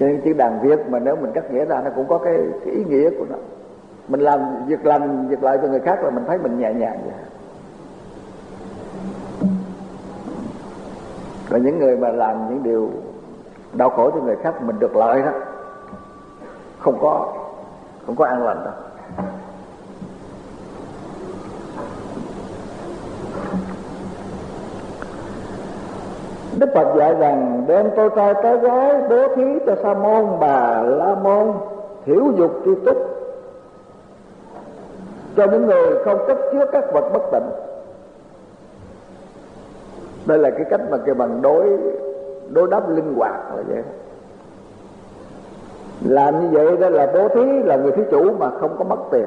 Cho nên chữ đàn Việt mà nếu mình cắt nghĩa ra nó cũng có cái ý nghĩa của nó. Mình làm việc lại cho người khác là mình thấy mình nhẹ nhàng vậy. Còn những người mà làm những điều đau khổ cho người khác mình được lợi đó, không có an lành đâu. Đức Phật dạy rằng đem tôi trai tới gái bố thí cho Sa môn, Bà La môn, thiểu dục tri túc, cho những người không cất chứa các vật bất tịnh. Đây là cái cách mà kêu bằng đối đáp linh hoạt là vậy. Làm như vậy đó là bố thí, là người thí chủ mà không có mất tiền,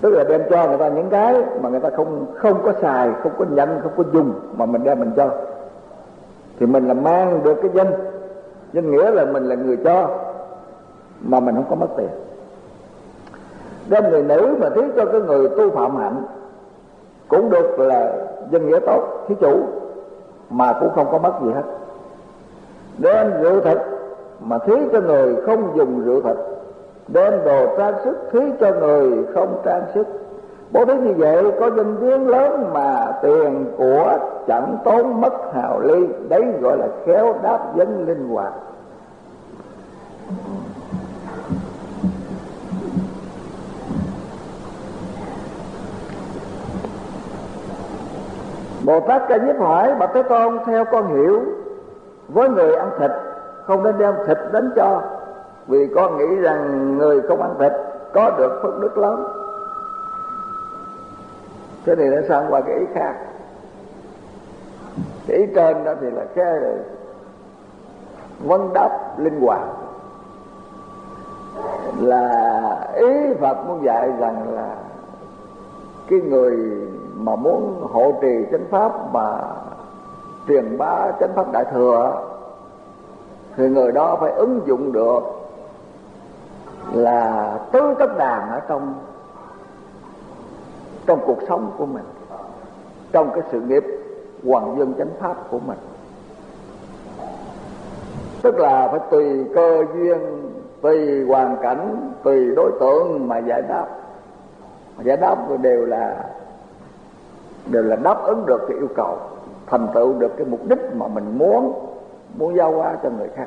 tức là đem cho người ta những cái mà người ta không có xài, không có nhận, không có dùng, mà mình đem mình cho thì mình là mang được cái danh nghĩa là mình là người cho mà mình không có mất tiền. Đem người nữ mà thí cho cái người tu phạm hạnh cũng được là danh nghĩa tốt, thí chủ mà cũng không có mất gì hết. Đem rượu thịt mà thí cho người không dùng rượu thịt, đem đồ trang sức thí cho người không trang sức. Bố thí như vậy có danh tiếng lớn mà tiền của chẳng tốn mất hào ly, đấy gọi là khéo đáp vấn linh hoạt. Bồ Tát Ca Diếp hỏi: Bạch Thế Tôn, theo con hiểu, với người ăn thịt không nên đem thịt đến cho, vì con nghĩ rằng người không ăn thịt có được phước đức lớn. Thế này nó sang qua cái ý khác. Cái ý trên đó thì là cái vấn đáp linh hoạt, là ý Phật muốn dạy rằng là cái người mà muốn hộ trì chánh pháp mà truyền bá chánh pháp đại thừa thì người đó phải ứng dụng được là tứ tánh đàn ở trong cuộc sống của mình, trong cái sự nghiệp hoằng dương chánh pháp của mình. Tức là phải tùy cơ duyên, tùy hoàn cảnh, tùy đối tượng mà giải đáp. Giải đáp đều là đáp ứng được cái yêu cầu, thành tựu được cái mục đích mà mình muốn giao qua cho người khác.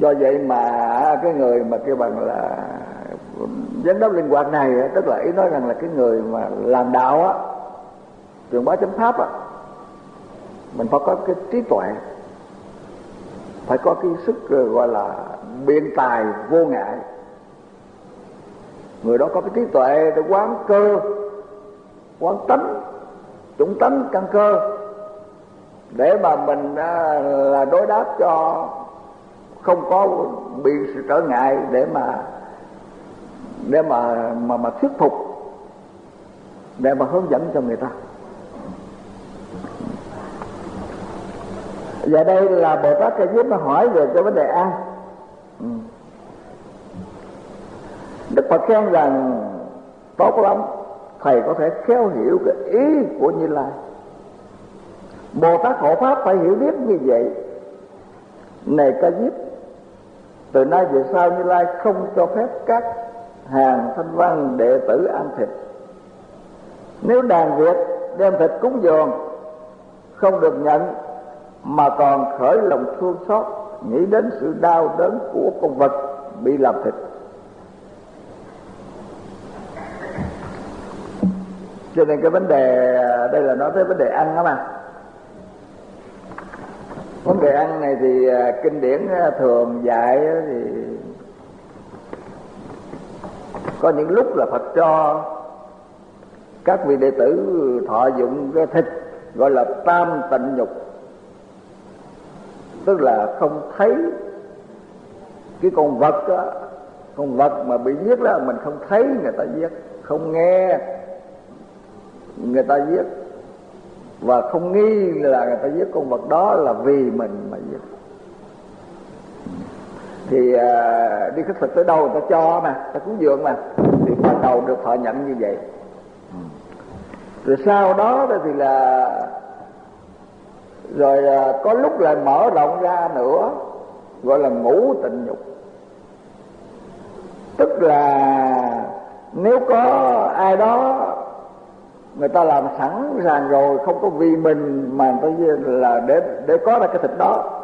Do vậy mà cái người mà kêu bằng là vấn đáp linh hoạt này, tức là ý nói rằng là cái người mà làm đạo á, truyền bá chánh pháp á, mình phải có cái trí tuệ, phải có cái sức gọi là biện tài vô ngại. Người đó có cái trí tuệ để quán cơ, quán tánh, chủng tánh căn cơ, để mà mình là đối đáp cho không có bị sự trở ngại, để mà thuyết phục, để mà hướng dẫn cho người ta. Và đây là Bồ Tát Ca Diếp nó hỏi về cái vấn đề ăn. Đức Phật khen rằng tốt lắm, thầy có thể khéo hiểu cái ý của Như Lai. Bồ Tát hộ pháp phải hiểu biết như vậy. Này Ca Diếp, từ nay về sau Như Lai không cho phép các hàng thanh văn đệ tử ăn thịt. Nếu đàn Việt đem thịt cúng dường không được nhận, mà còn khởi lòng thương xót, nghĩ đến sự đau đớn của con vật bị làm thịt. Cho nên cái vấn đề đây là nói tới vấn đề ăn đó mà. Vấn đề ăn này thì kinh điển thường dạy thì có những lúc là Phật cho các vị đệ tử thọ dụng cái thịt gọi là tam tịnh nhục, tức là không thấy cái con vật đó, con vật mà bị giết đó mình không thấy người ta giết, không nghe người ta giết, và không nghi là người ta giết con vật đó là vì mình mà giết. Thì đi khất thực tới đâu người ta cho mà, người ta cúng dường mà, thì ban đầu được thọ nhận như vậy. Rồi sau đó thì là rồi có lúc lại mở rộng ra nữa, gọi là ngũ tình dục. Tức là nếu có ai đó người ta làm sẵn sàng rồi, không có vì mình mà người ta là để có ra cái thịt đó,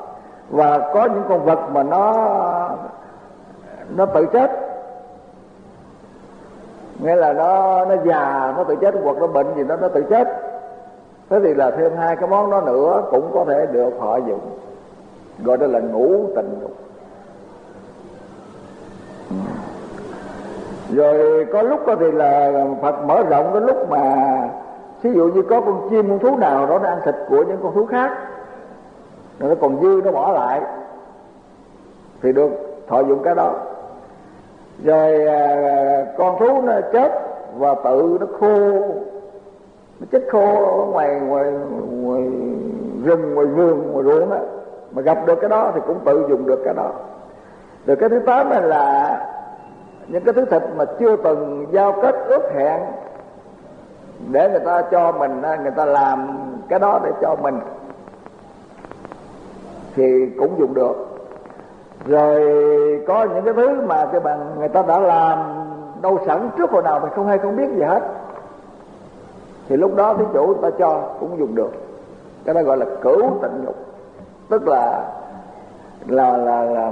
và có những con vật mà nó tự chết, nghĩa là nó già, nó tự chết, hoặc nó bệnh gì nó tự chết. Thế thì là thêm hai cái món đó nữa cũng có thể được họ dùng, gọi đó là ngũ tình dục. Rồi có lúc có thì là Phật mở rộng, cái lúc mà ví dụ như có con chim, con thú nào đó nó ăn thịt của những con thú khác, rồi nó còn dư nó bỏ lại thì được thọ dụng cái đó. Rồi con thú nó chết và tự nó khô, nó chết khô ở ngoài rừng, ngoài vườn, ngoài ruộng á, mà gặp được cái đó thì cũng tự dùng được cái đó. Rồi cái thứ 8 là những cái thứ thịt mà chưa từng giao kết ước hẹn để người ta cho mình, người ta làm cái đó để cho mình thì cũng dùng được. Rồi có những cái thứ mà cái bằng người ta đã làm đâu sẵn trước hồi nào thì không hay không biết gì hết, thì lúc đó thí chủ người ta cho cũng dùng được, cái đó gọi là cửu tịnh dục. Tức là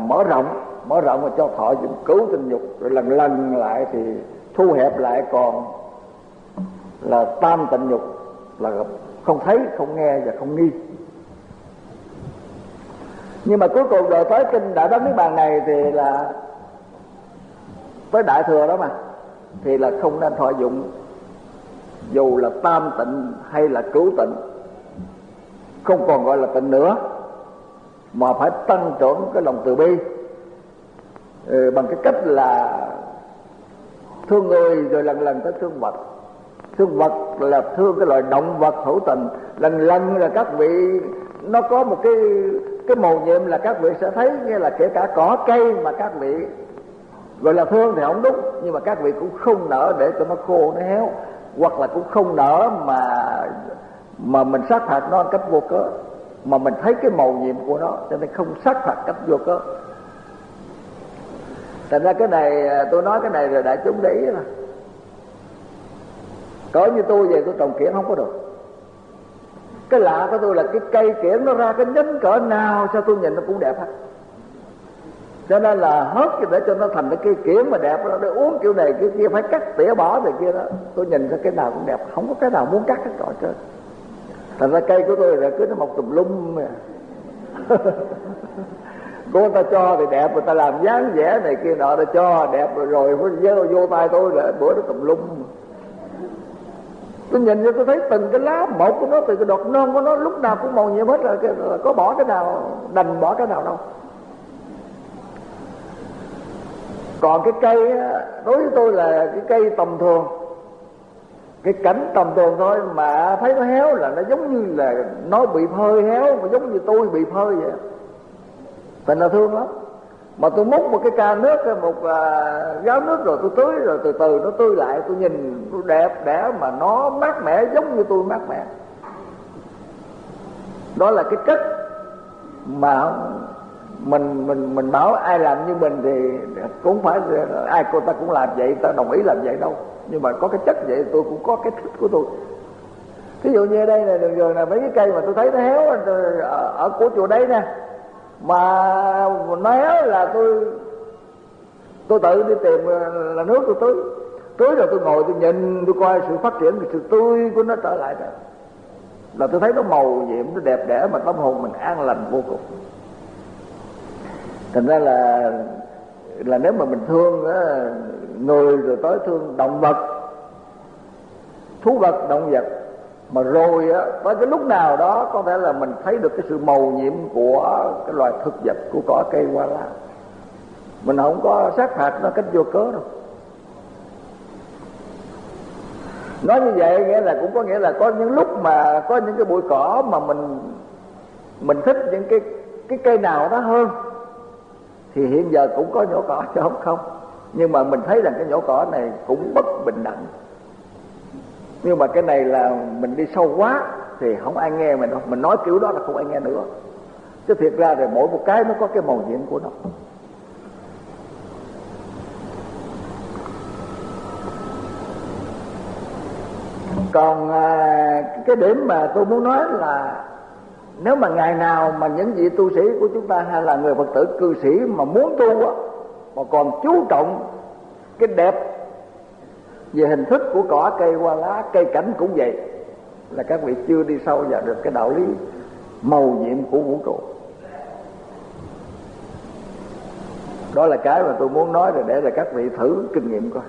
mở rộng và cho thọ dụng cửu tình dục. Rồi lần lần lại thì thu hẹp lại còn là tam tình dục, là không thấy, không nghe và không nghi. Nhưng mà cuối cùng rồi tới kinh Đại Bát Niết Bàn này thì là tới Đại Thừa đó mà, thì là không nên thọ dụng dù là tam tịnh hay là cửu tịnh, không còn gọi là tịnh nữa, mà phải tăng trưởng cái lòng từ bi bằng cái cách là thương người, rồi lần lần tới thương vật. Thương vật là thương cái loài động vật hữu tình. Lần lần là các vị nó có một cái mầu nhiệm là các vị sẽ thấy, như là kể cả cỏ cây mà các vị gọi là thương thì không đúng, nhưng mà các vị cũng không nỡ để cho nó khô, nó héo, hoặc là cũng không nỡ mà mình sát phạt nó cách vô cớ, mà mình thấy cái mầu nhiệm của nó cho nên không sát phạt cách vô cớ. Thành ra cái này tôi nói cái này rồi đại chúng để ý thôi. Có như tôi vậy, tôi trồng kiển không có được. Cái lạ của tôi là cái cây kiển nó ra cái nhánh cỡ nào sao tôi nhìn nó cũng đẹp hết. Cho nên là hết để cho nó thành cái cây kiển mà đẹp đó, để uống kiểu này kiểu kia, phải cắt tỉa bỏ này kia đó, tôi nhìn ra cái nào cũng đẹp, không có cái nào muốn cắt hết trọi trơn. Thành ra cây của tôi là cứ nó mọc tùm lum. Cô ta cho thì đẹp, người ta làm dáng vẻ này kia nọ, ta cho đẹp rồi vô tay tôi là bữa nó tùm lum. Tôi nhìn vô tôi thấy từng cái lá một của nó, từ cái đọt non của nó lúc nào cũng màu nhiệm hết, là có bỏ cái nào, đành bỏ cái nào đâu. Còn cái cây á, đối với tôi là cái cây tầm thường, cái cảnh tầm thường thôi, mà thấy nó héo là nó giống như là nó bị phơi héo, mà giống như tôi bị phơi vậy. Thành là thương lắm. Mà tôi múc một cái ca nước, một gáo nước rồi tôi tưới, rồi từ từ nó tươi lại, tôi nhìn nó đẹp đẽ mà nó mát mẻ giống như tôi mát mẻ. Đó là cái cách mà mình bảo ai làm như mình thì cũng phải, ai cô ta cũng làm vậy, ta đồng ý làm vậy đâu. Nhưng mà có cái chất vậy, tôi cũng có cái thích của tôi. Ví dụ như ở đây này, đường đường này, mấy cái cây mà tôi thấy nó héo ở của chùa đấy nè, mà nói là tôi tự đi tìm là nước tôi tưới rồi tôi ngồi tôi nhìn, tôi coi sự phát triển, sự tươi của nó trở lại rồi, là tôi thấy nó màu nhiệm, nó đẹp đẽ, mà tâm hồn mình an lành vô cùng. Thành ra là nếu mà mình thương người rồi tới thương động vật, thú vật, động vật, mà rồi á, tới cái lúc nào đó có thể là mình thấy được cái sự mầu nhiệm của cái loài thực vật, của cỏ cây hoa lá, mình không có sát phạt nó cách vô cớ đâu. Nói như vậy nghĩa là cũng có nghĩa là có những lúc mà có những cái bụi cỏ mà mình thích những cái cây nào đó hơn, thì hiện giờ cũng có nhổ cỏ chứ không. Nhưng mà mình thấy rằng cái nhổ cỏ này cũng bất bình đẳng. Nhưng mà cái này là mình đi sâu quá, thì không ai nghe mình đâu. Mình nói kiểu đó là không ai nghe nữa. Chứ thiệt ra rồi mỗi một cái nó có cái màu nhiệm của nó. Còn cái điểm mà tôi muốn nói là nếu mà ngày nào mà những vị tu sĩ của chúng ta hay là người Phật tử cư sĩ mà muốn tu á, mà còn chú trọng cái đẹp về hình thức của cỏ cây hoa lá, cây cảnh cũng vậy, là các vị chưa đi sâu vào được cái đạo lý màu nhiệm của vũ trụ. Đó là cái mà tôi muốn nói rồi, để là các vị thử kinh nghiệm coi.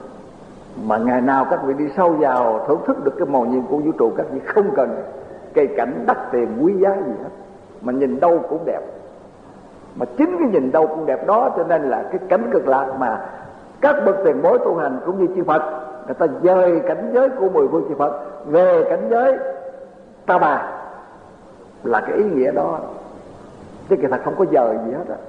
Mà ngày nào các vị đi sâu vào thưởng thức được cái màu nhiệm của vũ trụ, các vị không cần cây cảnh đắt tiền quý giá gì hết, mà nhìn đâu cũng đẹp. Mà chính cái nhìn đâu cũng đẹp đó cho nên là cái cảnh Cực Lạc mà các bậc tiền bối tu hành cũng như chư Phật, người ta dời cảnh giới của mười phương chư Phật về cảnh giới Ta Bà, là cái ý nghĩa đó. Chứ kỳ thật không có dời gì hết rồi.